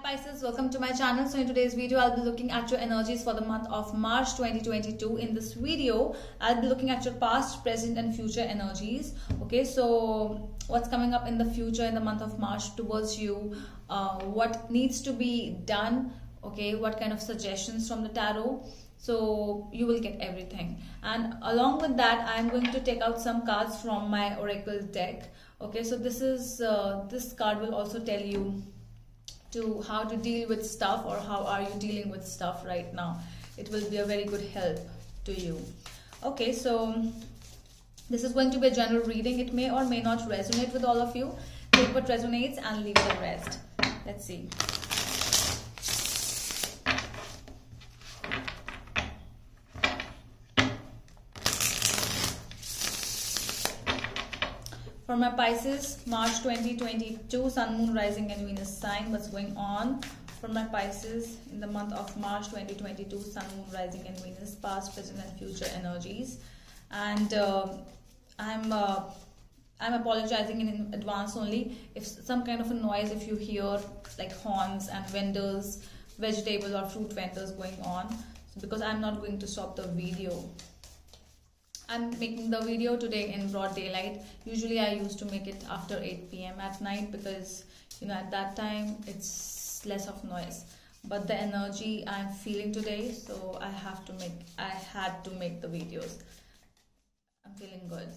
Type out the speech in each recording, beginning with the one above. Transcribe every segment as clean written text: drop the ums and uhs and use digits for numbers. Hi Pisces, welcome to my channel. So in today's video I'll be looking at your energies for the month of March 2022. In this video I'll be looking at your past, present and future energies. Okay, so what's coming up in the future in the month of March towards you, what needs to be done, okay, what kind of suggestions from the tarot. So you will get everything, and along with that I'm going to take out some cards from my oracle deck. Okay, so this is this card will also tell you to how to deal with stuff, or how are you dealing with stuff right now. It will be a very good help to you. Okay, so this is going to be a general reading. It may or may not resonate with all of you. Take what resonates and leave the rest. Let's see. For my Pisces, March 2022, Sun, Moon, Rising and Venus sign, what's going on? For my Pisces, in the month of March 2022, Sun, Moon, Rising and Venus, past, present and future energies. And I'm apologizing in advance only if some kind of a noise, if you hear like horns and vendors, vegetable or fruit vendors going on, so because I'm not going to stop the video. I'm making the video today in broad daylight. Usually I used to make it after 8 PM at night, because you know at that time it's less of noise. But the energy I'm feeling today, so I had to make the videos. I'm feeling good.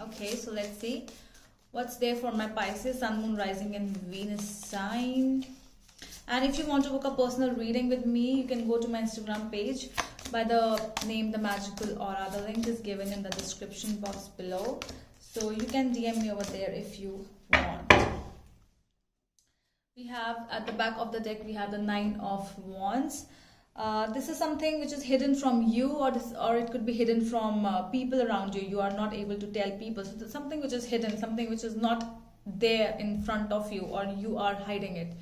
Okay, so let's see what's there for my Pisces, Sun, Moon, Rising and Venus sign. And if you want to book a personal reading with me, you can go to my Instagram page by the name The Magical Aura. The link is given in the description box below, so you can DM me over there if you want. We have at the back of the deck, we have the 9 of Wands. This is something which is hidden from you, or it could be hidden from people around you. You are not able to tell people, so there's something which is hidden, something which is not there in front of you, or you are hiding it.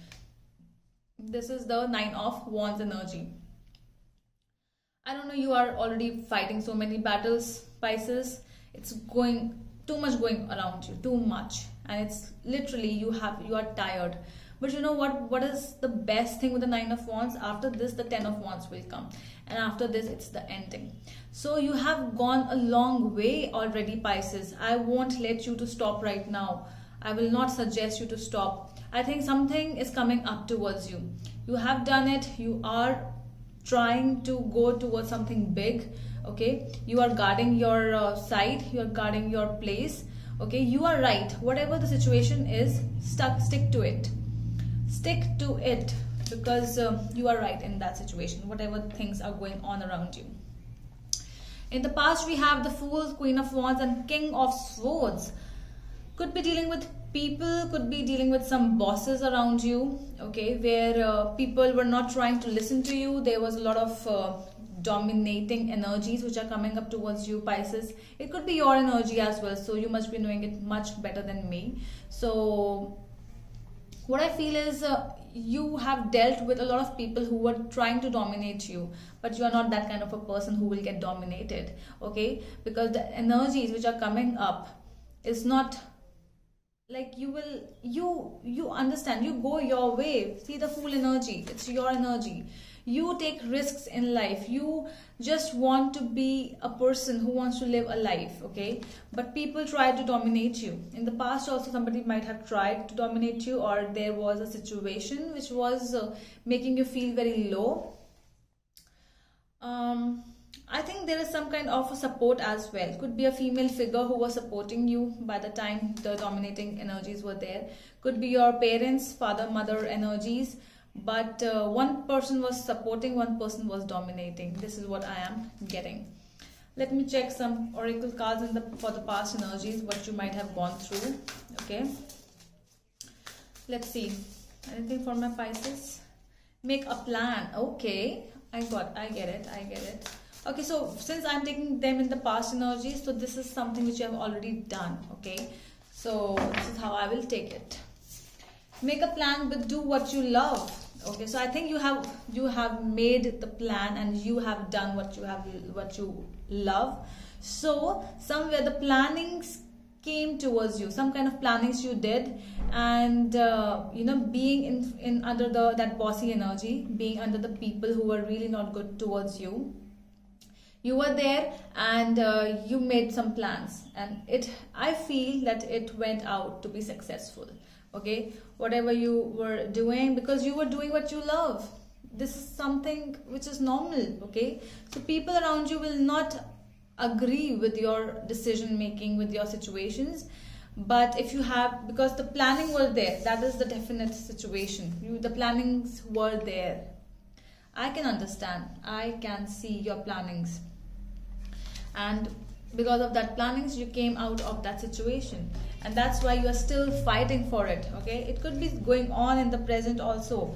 This is the 9 of Wands energy. I don't know, you are already fighting so many battles, Pisces. It's too much going around you, too much. And it's literally you are tired. But you know what is the best thing with the 9 of Wands? After this, the 10 of Wands will come. And after this, it's the ending. So you have gone a long way already, Pisces. I won't let you to stop right now. I will not suggest you to stop. I think something is coming up towards you. You have done it. You are trying to go towards something big. Okay, you are guarding your side, you are guarding your place. Okay, you are right. Whatever the situation is, stick to it, because you are right in that situation, whatever things are going on around you. In the past, we have the Fool, Queen of Wands and King of Swords. Could be dealing with people, could be dealing with some bosses around you, okay, where people were not trying to listen to you. There was a lot of dominating energies which are coming up towards you, Pisces. It could be your energy as well, so you must be knowing it much better than me. So what I feel is you have dealt with a lot of people who were trying to dominate you, but you are not that kind of a person who will get dominated, okay, because the energies which are coming up is not like you understand, you go your way. See, the Fool energy, it's your energy. You take risks in life. You just want to be a person who wants to live a life, okay, but people try to dominate you. In the past also, somebody might have tried to dominate you, or there was a situation which was making you feel very low. I think there is some kind of a support as well. Could be a female figure who was supporting you by the time the dominating energies were there. Could be your parents, father, mother energies. But one person was supporting, one person was dominating. This is what I am getting. Let me check some oracle cards for the past energies, what you might have gone through. Okay. Let's see. Anything for my Pisces? Make a plan. Okay. I get it. Okay, so since I'm taking them in the past energies, so this is something which you have already done, okay? So this is how I will take it. Make a plan, but do what you love. Okay, so I think you have made the plan, and you have done what you love. So somewhere the planning came towards you, some kind of plannings you did, and being in under that bossy energy, being under the people who were really not good towards you. You were there and you made some plans, and I feel that it went out to be successful. Okay, whatever you were doing, because you were doing what you love. This is something which is normal. Okay, so people around you will not agree with your decision making, with your situations, but if you have, because the planning was there, that is the definite situation, the plannings were there. I can understand, I can see your plannings, and because of that plannings you came out of that situation, and that's why you are still fighting for it. Okay, it could be going on in the present also.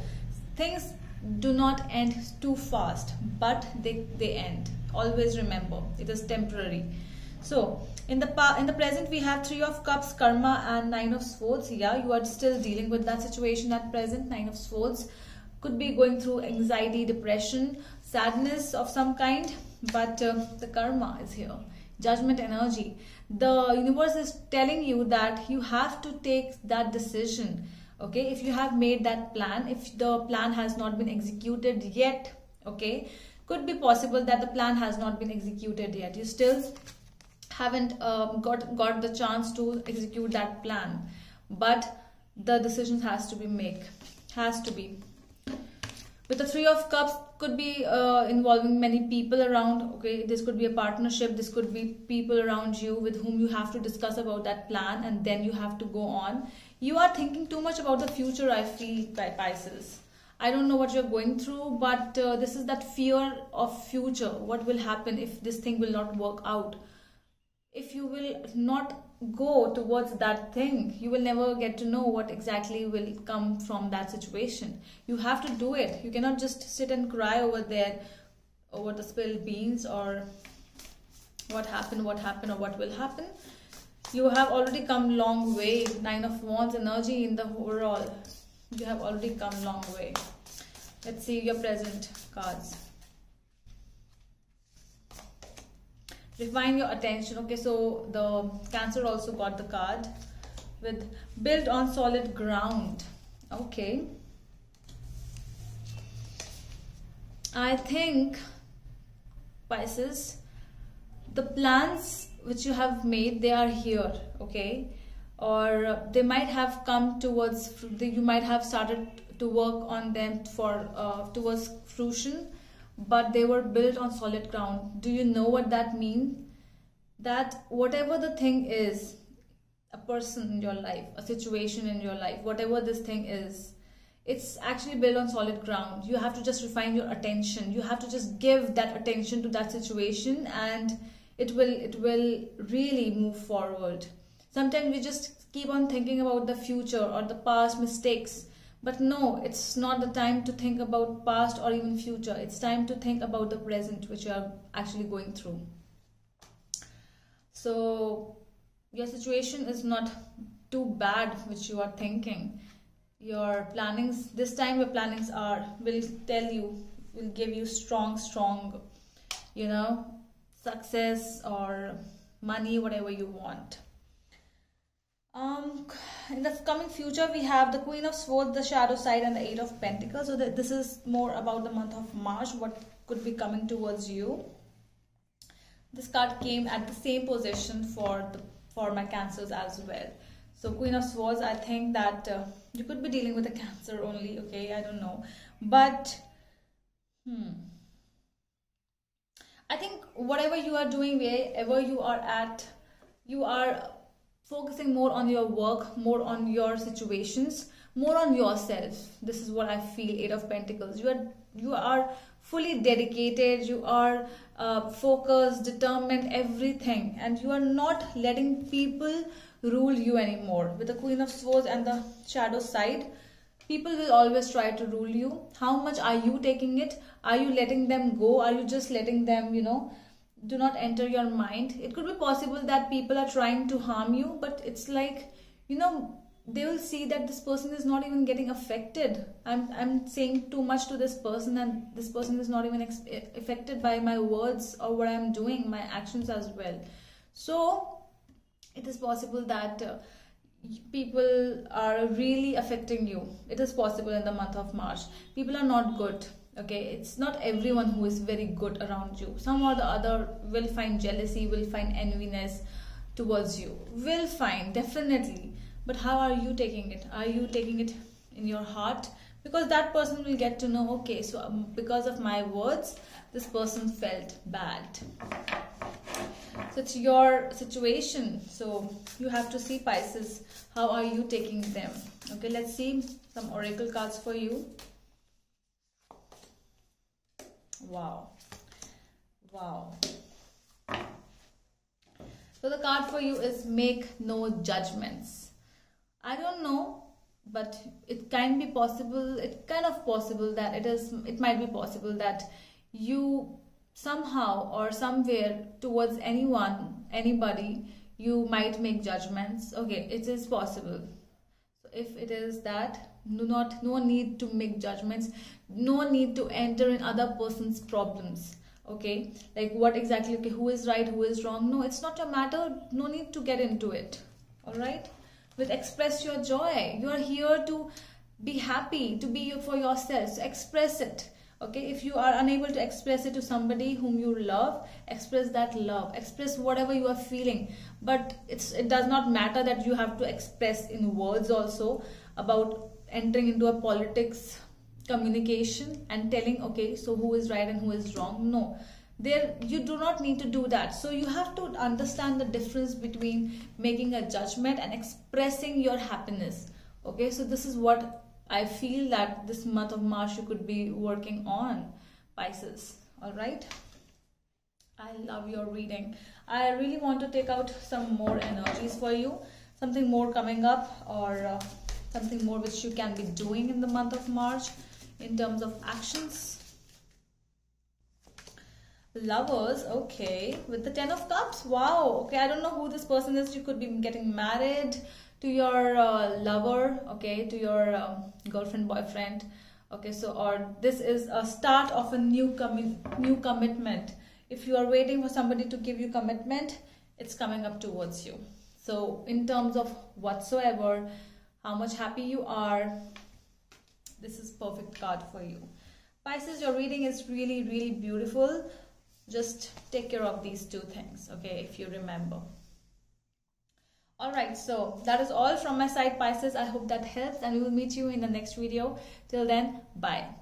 Things do not end too fast, but they end. Always remember, it is temporary. So in the present we have 3 of Cups, karma, and 9 of Swords. Yeah, you are still dealing with that situation at present. 9 of Swords could be going through anxiety, depression, sadness of some kind, but the karma is here, judgment energy. The universe is telling you that you have to take that decision. Okay, if you have made that plan, if the plan has not been executed yet, okay, could be possible that the plan has not been executed yet. You still haven't got the chance to execute that plan, but the decision has to be made. With the 3 of Cups, could be involving many people around. Okay, this could be a partnership, this could be people around you with whom you have to discuss about that plan, and then you have to go on. You are thinking too much about the future, I feel, by Pisces. I don't know what you're going through, but this is that fear of future. What will happen if this thing will not work out? If you will not go towards that thing, you will never get to know what exactly will come from that situation. You have to do it. You cannot just sit and cry over there, over the spilled beans, or what happened, or what will happen. You have already come long way. 9 of Wands energy in the overall. You have already come a long way. Let's see your present cards. Refine your attention. Okay, so the Cancer also got the card with built on solid ground. Okay, I think, Pisces, the plans which you have made, they are here. Okay, or they might have come towards, you might have started to work on them for towards fruition, but they were built on solid ground. Do you know what that means? That whatever the thing is, a person in your life, a situation in your life, whatever this thing is, it's actually built on solid ground. You have to just refine your attention. You have to just give that attention to that situation, and it will really move forward. Sometimes we just keep on thinking about the future or the past mistakes. But no, it's not the time to think about past or even future. It's time to think about the present, which you are actually going through. So your situation is not too bad, which you are thinking. Your plannings, this time your plannings will tell you, will give you strong, success or money, whatever you want. In the coming future we have the Queen of Swords, the shadow side, and the 8 of Pentacles. So this is more about the month of March, what could be coming towards you. This card came at the same position for my Cancers as well. So Queen of Swords, I think that you could be dealing with a Cancer only. Okay, I don't know, but I think whatever you are doing, wherever you are at, you are focusing more on your work, more on your situations, more on yourself. This is what I feel. 8 of Pentacles. You are fully dedicated. You are focused, determined, everything, and you are not letting people rule you anymore. With the Queen of Swords and the shadow side, people will always try to rule you. How much are you taking it? Are you letting them go? Are you just letting them, do not enter your mind? It could be possible that people are trying to harm you, but it's like, they will see that this person is not even getting affected. I'm saying too much to this person, and this person is not even affected by my words or what I'm doing, my actions as well. So it is possible that people are really affecting you. It is possible in the month of March. People are not good, okay? It's not everyone who is very good around you. Some or the other will find jealousy, will find enviness towards you, will find, definitely. But how are you taking it? Are you taking it in your heart? Because that person will get to know, okay, so because of my words, this person felt bad. So it's your situation. So you have to see, Pisces, how are you taking them? Okay, let's see some oracle cards for you. Wow. Wow. So the card for you is make no judgments. I don't know, but it can be possible, it kind of possible that it might be possible that you somehow or somewhere towards anyone, anybody, you might make judgments. Okay, it is possible. So if it is that, no need to make judgments, no need to enter in other person's problems. Okay, like what exactly, okay, who is right, who is wrong? No, it's not a matter, no need to get into it. All right? But express your joy. You are here to be happy, to be for yourself, so express it. Okay, if you are unable to express it to somebody whom you love, express that love, express whatever you are feeling. But it does not matter that you have to express in words also about entering into a politics communication and telling, okay, so who is right and who is wrong. No, there you do not need to do that. So you have to understand the difference between making a judgment and expressing your happiness. Okay, so this is what I feel that this month of March you could be working on, Pisces. All right. I love your reading. I really want to take out some more energies for you. Something more coming up, or something more which you can be doing in the month of March in terms of actions. Lovers, okay. With the 10 of Cups, wow. Okay, I don't know who this person is. You could be getting married to your lover, okay, to your girlfriend, boyfriend, okay, so, or this is a start of a new commitment. If you are waiting for somebody to give you commitment, it's coming up towards you. So in terms of whatsoever, how much happy you are, this is perfect card for you. Pisces, your reading is really, really beautiful. Just take care of these two things, okay, if you remember. Alright, so that is all from my side, Pisces. I hope that helps, and we will meet you in the next video. Till then, bye.